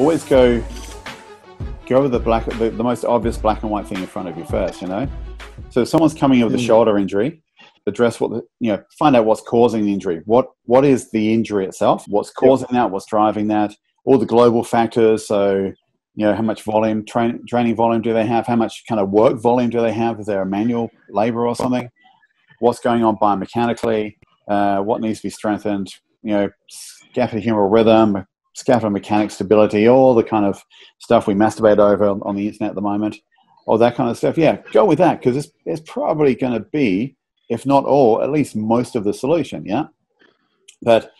always go over the most obvious black and white thing in front of you first, you know? So if someone's coming in with a shoulder injury, address what find out what's causing the injury. What is the injury itself? What's causing that? What's driving that? All the global factors. So, how much volume, training volume do they have? How much kind of work volume do they have? Is there a manual labor or something? What's going on biomechanically? What needs to be strengthened? Scaphohumeral rhythm, scaphoid mechanic stability, all the kind of stuff we masturbate over on the internet at the moment, all that kind of stuff. Yeah, go with that, because it's probably going to be, if not all, at least most of the solution, yeah? But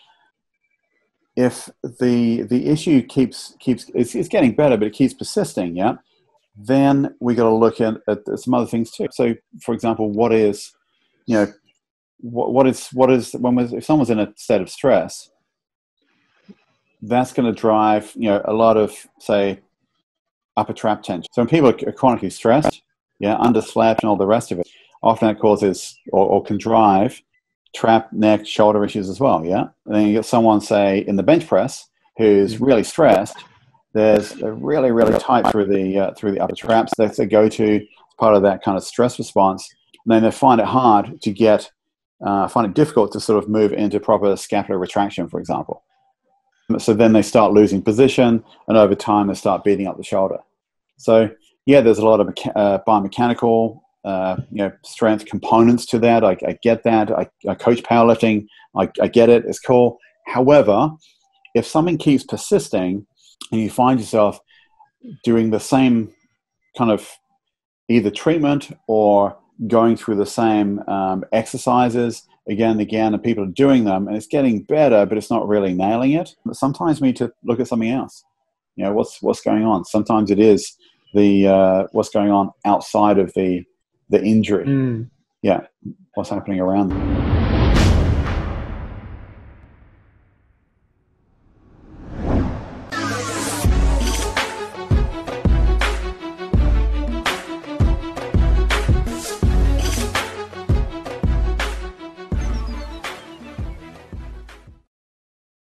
if the issue keeps it's getting better, but it keeps persisting, yeah? Then we got to look at some other things too. So, for example, if someone's in a state of stress, that's going to drive, a lot of, say, upper trap tension. So when people are chronically stressed, under slapped and all the rest of it, often that causes or can drive trap, neck, shoulder issues as well, yeah? And then you get someone, say, in the bench press who's really stressed. There's a really, really tight through the upper traps. That's a go-to part of that kind of stress response. And then they find it hard to find it difficult to sort of move into proper scapular retraction, for example. So then they start losing position, and over time they start beating up the shoulder. So, yeah, there's a lot of biomechanical strength components to that. I get that. I coach powerlifting. I get it. It's cool. However, if something keeps persisting and you find yourself doing the same kind of either treatment or going through the same exercises again and again, and people are doing them and it's getting better but it's not really nailing it, but sometimes we need to look at something else. What's going on? Sometimes it is the what's going on outside of the injury. What's happening around them.